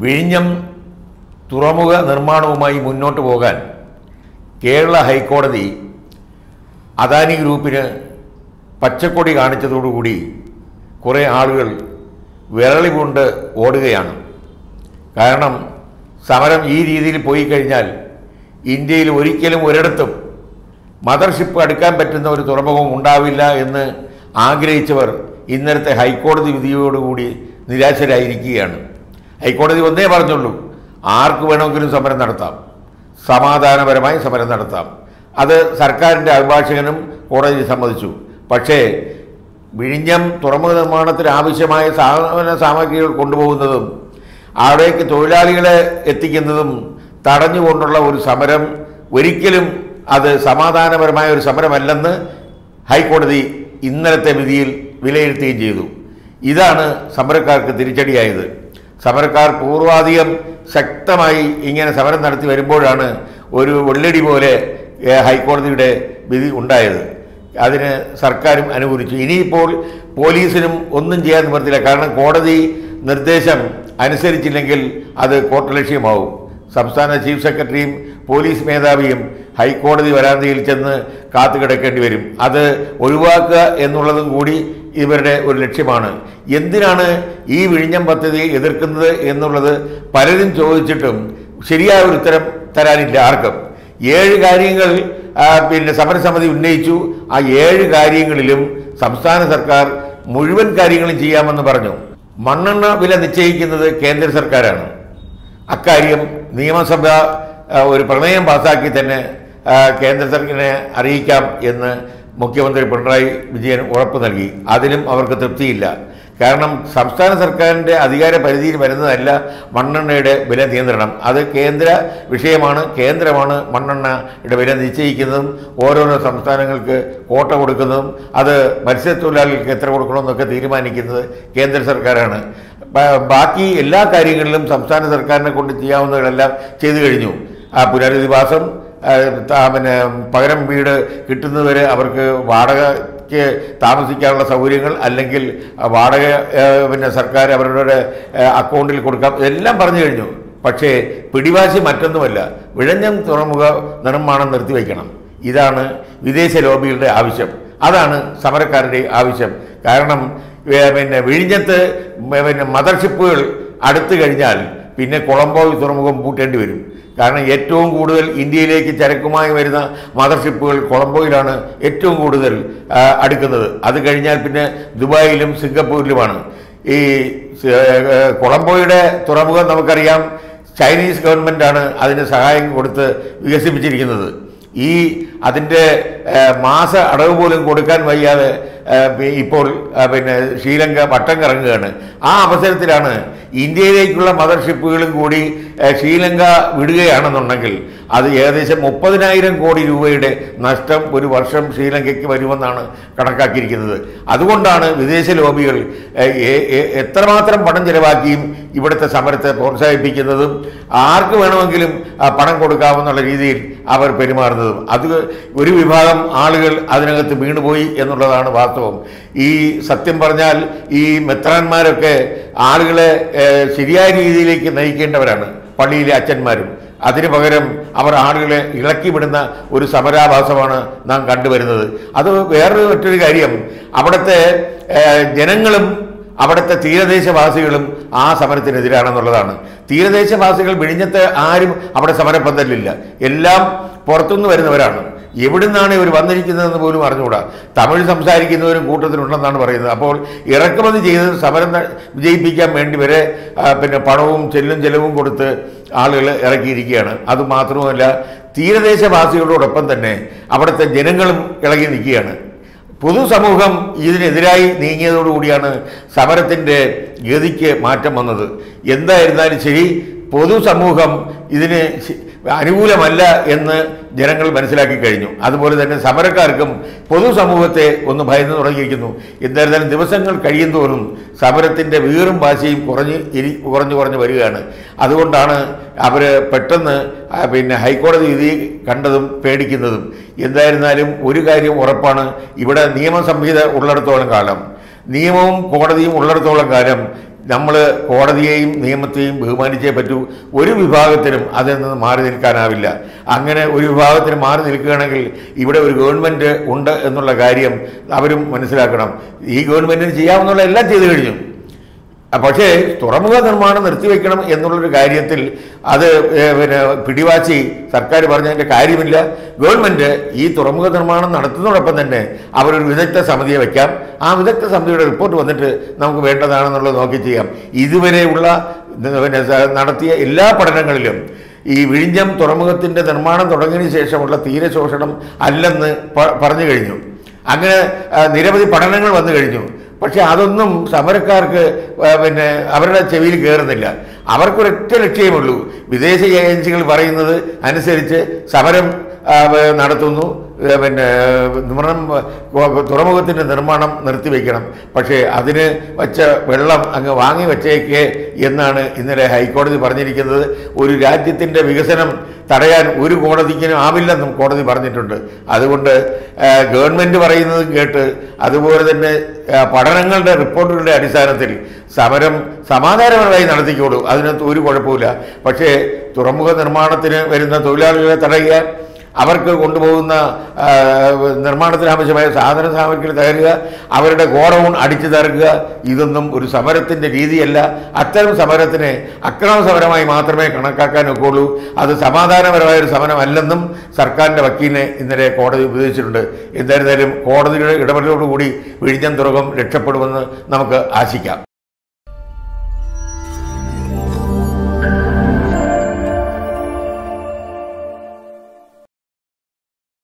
വിഴിഞ്ഞം തുറമുഖ നിർമ്മാണവുമായി മുന്നോട്ട് പോകാൻ കേരള ഹൈക്കോടതി അദാനി ഗ്രൂപ്പിന് പച്ചക്കൊടി കാണിച്ചതോടുകൂടി കുറേ ആളുകൾ വിരളി കൊണ്ട് ഓടുകയാണ്. കാരണം സമരം ഈ രീതിയിൽ പോയി കഴിഞ്ഞാൽ ഇന്ത്യയിൽ ഒരിക്കലും ഒരിടത്തും മദർഷിപ്പ് അടുക്കാൻ പറ്റുന്ന ഒരു തുറമുഖം ഉണ്ടാവില്ല എന്ന് ആഗ്രഹിച്ചവർ ഇന്നലത്തെ ഹൈക്കോടതി വിധിയോടുകൂടി നിരാശരായിരിക്കുകയാണ്. ഹൈക്കോടതി ഒന്നേ പറഞ്ഞുള്ളൂ, ആർക്ക് വേണമെങ്കിലും സമരം നടത്താം, സമാധാനപരമായി സമരം നടത്താം. അത് സർക്കാരിൻ്റെ അഭിഭാഷകനും കോടതി സമ്മതിച്ചു. പക്ഷേ വിഴിഞ്ഞം തുറമുഖ നിർമ്മാണത്തിന് ആവശ്യമായ സാധന സാമഗ്രികൾ കൊണ്ടുപോകുന്നതും അവിടേക്ക് തൊഴിലാളികളെ എത്തിക്കുന്നതും തടഞ്ഞുകൊണ്ടുള്ള ഒരു സമരം ഒരിക്കലും അത് സമാധാനപരമായ ഒരു സമരമല്ലെന്ന് ഹൈക്കോടതി ഇന്നലത്തെ വിധിയിൽ വിലയിരുത്തുകയും ചെയ്തു. ഇതാണ് സമരക്കാർക്ക് തിരിച്ചടിയായത്. സമരക്കാർ പൂർവാധികം ശക്തമായി ഇങ്ങനെ സമരം നടത്തി വരുമ്പോഴാണ് ഒരു വെള്ളടി പോലെ ഹൈക്കോടതിയുടെ വിധി ഉണ്ടായത്. അതിന് സർക്കാരും അനുകൂലിച്ചു. ഇനിയിപ്പോൾ പോലീസിനും ഒന്നും ചെയ്യാൻ പറ്റില്ല. കാരണം കോടതി നിർദ്ദേശം അനുസരിച്ചില്ലെങ്കിൽ അത് കോർട്ട് ലക്ഷ്യമാവും. സംസ്ഥാന ചീഫ് സെക്രട്ടറിയും പോലീസ് മേധാവിയും ഹൈക്കോടതി വരാന്തയിൽ ചെന്ന് കാത്തുകിടക്കേണ്ടി വരും. അത് ഒഴിവാക്കുക എന്നുള്ളതും കൂടി ഇവരുടെ ഒരു ലക്ഷ്യമാണ്. എന്തിനാണ് ഈ വിഴിഞ്ഞം പദ്ധതി എതിർക്കുന്നത് എന്നുള്ളത് പലരും ചോദിച്ചിട്ടും ശരിയായ ഒരു ഉത്തരം തരാനില്ല ആർക്കും. 7 കാര്യങ്ങൾ സമരസമിതി ഉന്നയിച്ചു. ആ 7 കാര്യങ്ങളിലും സംസ്ഥാന സർക്കാർ മുഴുവൻ കാര്യങ്ങളും ചെയ്യാമെന്ന് പറഞ്ഞു. മണ്ണെണ്ണ വില നിശ്ചയിക്കുന്നത് കേന്ദ്ര സർക്കാരാണ്. അക്കാര്യം നിയമസഭ ഒരു പ്രമേയം പാസാക്കി തന്നെ കേന്ദ്ര സർക്കാരിനെ അറിയിക്കാം എന്ന് മുഖ്യമന്ത്രി പിണറായി വിജയൻ ഉറപ്പ് നൽകി. അതിലും അവർക്ക് തൃപ്തിയില്ല. കാരണം സംസ്ഥാന സർക്കാരിൻ്റെ അധികാര പരിധിയിൽ വരുന്നതല്ല മണ്ണെണ്ണയുടെ വില നിയന്ത്രണം. അത് കേന്ദ്ര വിഷയമാണ്. കേന്ദ്രമാണ് മണ്ണെണ്ണയുടെ വില നിശ്ചയിക്കുന്നതും ഓരോരോ സംസ്ഥാനങ്ങൾക്ക് കോട്ട കൊടുക്കുന്നതും അത് മത്സ്യത്തൊഴിലാളികൾക്ക് എത്ര കൊടുക്കണമെന്നൊക്കെ തീരുമാനിക്കുന്നത് കേന്ദ്ര സർക്കാരാണ്. ബാക്കി എല്ലാ കാര്യങ്ങളിലും സംസ്ഥാന സർക്കാരിനെ കൊണ്ട് ചെയ്യാവുന്നതെല്ലാം ചെയ്തു കഴിഞ്ഞു. ആ പുനരധിവാസം, പിന്നെ പകരം വീട് കിട്ടുന്നതുവരെ അവർക്ക് വാടകയ്ക്ക് താമസിക്കാനുള്ള സൗകര്യങ്ങൾ, അല്ലെങ്കിൽ വാടക പിന്നെ സർക്കാർ അവരുടെ അക്കൗണ്ടിൽ കൊടുക്കാം, എല്ലാം പറഞ്ഞു കഴിഞ്ഞു. പക്ഷേ പിടിവാശി മറ്റൊന്നുമല്ല, വിഴിഞ്ഞം തുറമുഖ നിർമ്മാണം നിർത്തിവെക്കണം. ഇതാണ് വിദേശ ലോബികളുടെ ആവശ്യം, അതാണ് സമരക്കാരുടെ ആവശ്യം. കാരണം പിന്നെ വിഴിഞ്ഞത്ത് പിന്നെ മദർഷിപ്പുകൾ അടുത്തു കഴിഞ്ഞാൽ പിന്നെ കൊളംബോ തുറമുഖം പൂട്ടേണ്ടി വരും. കാരണം ഏറ്റവും കൂടുതൽ ഇന്ത്യയിലേക്ക് ചരക്കുമായി വരുന്ന മദർഷിപ്പുകൾ കൊളംബോയിലാണ് ഏറ്റവും കൂടുതൽ അടുക്കുന്നത്. അത് കഴിഞ്ഞാൽ പിന്നെ ദുബായിലും സിംഗപ്പൂരിലുമാണ്. ഈ കൊളംബോയുടെ തുറമുഖം നമുക്കറിയാം, ചൈനീസ് ഗവൺമെൻറ്റാണ് അതിന് സഹായം കൊടുത്ത് വികസിപ്പിച്ചിരിക്കുന്നത്. ഈ അതിൻ്റെ മാസ അടവ് പോലും കൊടുക്കാൻ വയ്യാതെ ഇപ്പോൾ പിന്നെ ശ്രീലങ്ക വട്ടം കറങ്ങുകയാണ്. ആ അവസരത്തിലാണ് ഇന്ത്യയിലേക്കുള്ള മദർഷിപ്പുകളും കൂടി ശ്രീലങ്ക വിടുകയാണെന്നുണ്ടെങ്കിൽ അത് ഏകദേശം 30,000 കോടി രൂപയുടെ നഷ്ടം ഒരു വർഷം ശ്രീലങ്കയ്ക്ക് വരുമെന്നാണ് കണക്കാക്കിയിരിക്കുന്നത്. അതുകൊണ്ടാണ് വിദേശ ലോബികൾ എത്രമാത്രം പണം ചെലവാക്കിയും ഇവിടുത്തെ സമരത്തെ പ്രോത്സാഹിപ്പിക്കുന്നതും ആർക്ക് വേണമെങ്കിലും പണം കൊടുക്കാമെന്നുള്ള രീതിയിൽ അവർ പെരുമാറുന്നതും. അത് ഒരു വിഭാഗം ആളുകൾ അതിനകത്ത് വീണുപോയി എന്നുള്ളതാണ് വാസ്തവം. ഈ സത്യം പറഞ്ഞാൽ ഈ മെത്രാന്മാരൊക്കെ ആളുകളെ ശരിയായ രീതിയിലേക്ക് നയിക്കേണ്ടവരാണ്, പള്ളിയിലെ അച്ഛന്മാരും. അതിന് പകരം അവർ ആളുകളെ ഇളക്കിവിടുന്ന ഒരു സമരാഭാസമാണ് നാം കണ്ടുവരുന്നത്. അത് വേറൊരു മറ്റൊരു കാര്യം, അവിടുത്തെ ജനങ്ങളും അവിടുത്തെ തീരദേശവാസികളും ആ സമരത്തിനെതിരാണെന്നുള്ളതാണ്. തീരദേശവാസികൾ വിഴിഞ്ഞത്തെ ആരും അവിടെ സമരപ്പന്തലില്ല, എല്ലാം പുറത്തുനിന്ന് വരുന്നവരാണ്. എവിടുന്നാണ് ഇവർ വന്നിരിക്കുന്നതെന്ന് പോലും അറിഞ്ഞുകൂടാ. തമിഴ് സംസാരിക്കുന്നവരും കൂട്ടത്തിലുണ്ടെന്നാണ് പറയുന്നത്. അപ്പോൾ ഇറക്കുമതി ചെയ്ത് സമരം വിജയിപ്പിക്കാൻ വേണ്ടി വരെ പിന്നെ പണവും ചെല്ലും ചെലവും കൊടുത്ത് ആളുകൾ ഇറക്കിയിരിക്കുകയാണ്. അതുമാത്രമല്ല, തീരദേശവാസികളോടൊപ്പം തന്നെ അവിടുത്തെ ജനങ്ങളും ഇളകി നിൽക്കുകയാണ്. പൊതുസമൂഹം ഇതിനെതിരായി നീങ്ങിയതോടുകൂടിയാണ് സമരത്തിൻ്റെ ഗതിക്ക് മാറ്റം വന്നത്. എന്തായിരുന്നാലും ശരി, പൊതുസമൂഹം ഇതിന് അനുകൂലമല്ല എന്ന് ജനങ്ങൾ മനസ്സിലാക്കി കഴിഞ്ഞു. അതുപോലെ തന്നെ സമരക്കാർക്കും പൊതുസമൂഹത്തെ ഒന്ന് ഭയന്ന് തുടങ്ങിയിരിക്കുന്നു. എന്തായിരുന്നാലും ദിവസങ്ങൾ കഴിയുന്തോറും സമരത്തിൻ്റെ വീറും വാശിയും കുറഞ്ഞു വരികയാണ്. അതുകൊണ്ടാണ് അവർ പെട്ടെന്ന് പിന്നെ ഹൈക്കോടതി വിധി കണ്ടതും പേടിക്കുന്നതും. എന്തായിരുന്നാലും ഒരു കാര്യം ഉറപ്പാണ്, ഇവിടെ നിയമ സംഹിത ഉള്ളിടത്തോളം കാലം, നിയമവും കോടതിയും ഉള്ളിടത്തോളം കാലം നമ്മൾ കോടതിയെയും നിയമത്തെയും ബഹുമാനിച്ചേ പറ്റൂ. ഒരു വിഭാഗത്തിനും അതിൽ നിന്ന് മാറി നിൽക്കാനാവില്ല. അങ്ങനെ ഒരു വിഭാഗത്തിന് മാറി നിൽക്കുകയാണെങ്കിൽ ഇവിടെ ഒരു ഗവൺമെൻറ് ഉണ്ട് എന്നുള്ള കാര്യം അവരും മനസ്സിലാക്കണം. ഈ ഗവൺമെൻറ്റിന് ചെയ്യാവുന്നുള്ള എല്ലാം ചെയ്തു കഴിഞ്ഞു. പക്ഷേ തുറമുഖ നിർമ്മാണം നിർത്തിവെക്കണം എന്നുള്ളൊരു കാര്യത്തിൽ അത് പിന്നെ പിടിവാശി സർക്കാർ പറഞ്ഞതിൻ്റെ കാര്യമില്ല. ഗവൺമെൻറ് ഈ തുറമുഖ നിർമ്മാണം നടത്തുന്നതോടൊപ്പം തന്നെ അവരൊരു വിദഗ്ധ സമിതിയെ വയ്ക്കാം. ആ വിദഗ്ധ സമിതിയുടെ റിപ്പോർട്ട് വന്നിട്ട് നമുക്ക് വേണ്ടതാണെന്നുള്ളത് നോക്കി ചെയ്യാം. ഇതുവരെയുള്ള പിന്നെ നടത്തിയ എല്ലാ പഠനങ്ങളിലും ഈ വിഴിഞ്ഞം തുറമുഖത്തിൻ്റെ നിർമ്മാണം തുടങ്ങിയതിന് ശേഷമുള്ള തീരശോഷണം അല്ലെന്ന് പറഞ്ഞു കഴിഞ്ഞു. അങ്ങനെ നിരവധി പഠനങ്ങൾ വന്നു കഴിഞ്ഞു. പക്ഷേ അതൊന്നും സമരക്കാർക്ക് പിന്നെ അവരുടെ ചെവിയിൽ കയറുന്നില്ല. അവർക്കൊരൊറ്റ ലക്ഷ്യമേയുള്ളൂ, വിദേശ ഏജൻസികൾ പറയുന്നത് അനുസരിച്ച് സമരം നടത്തുന്നു, പിന്നെ തുറമുഖത്തിൻ്റെ നിർമ്മാണം നിർത്തിവെക്കണം, പക്ഷേ അതിന് വച്ച വെള്ളം അങ്ങ് വാങ്ങി വച്ചേക്കേ എന്നാണ് ഇന്നലെ ഹൈക്കോടതി പറഞ്ഞിരിക്കുന്നത്. ഒരു രാജ്യത്തിൻ്റെ വികസനം തടയാൻ ഒരു കോടതിക്കും ആവില്ലെന്നും കോടതി പറഞ്ഞിട്ടുണ്ട്. അതുകൊണ്ട് ഗവൺമെൻറ് പറയുന്നത് കേട്ട് അതുപോലെ തന്നെ പഠനങ്ങളുടെ റിപ്പോർട്ടുകളുടെ അടിസ്ഥാനത്തിൽ സമരം സമാധാനപരമായി നടത്തിക്കോളൂ, അതിനകത്ത് ഒരു കുഴപ്പമില്ല. പക്ഷേ തുറമുഖ നിർമ്മാണത്തിന് വരുന്ന തൊഴിലാളികളെ തടയുക, അവർക്ക് കൊണ്ടുപോകുന്ന നിർമ്മാണത്തിന് ആവശ്യമായ സാധന സാമഗ്രികൾ തകരുക, അവരുടെ ഗോഡൗൺ അടിച്ചു തകർക്കുക, ഇതൊന്നും ഒരു സമരത്തിൻ്റെ രീതിയല്ല. അത്തരം സമരത്തിനെ അക്രമ സമരമായി മാത്രമേ കണക്കാക്കാനൊക്കുള്ളൂ. അത് സമാധാനപരമായ ഒരു സമരമല്ലെന്നും സർക്കാരിൻ്റെ വക്കീലിനെ ഇന്നലെ കോടതി ഉപദേശിച്ചിട്ടുണ്ട്. എന്തായിരുന്നാലും കോടതിയുടെ ഇടപെടലോടുകൂടി വിഴിഞ്ഞം തുറമുഖം രക്ഷപ്പെടുമെന്ന് നമുക്ക് ആശിക്കാം.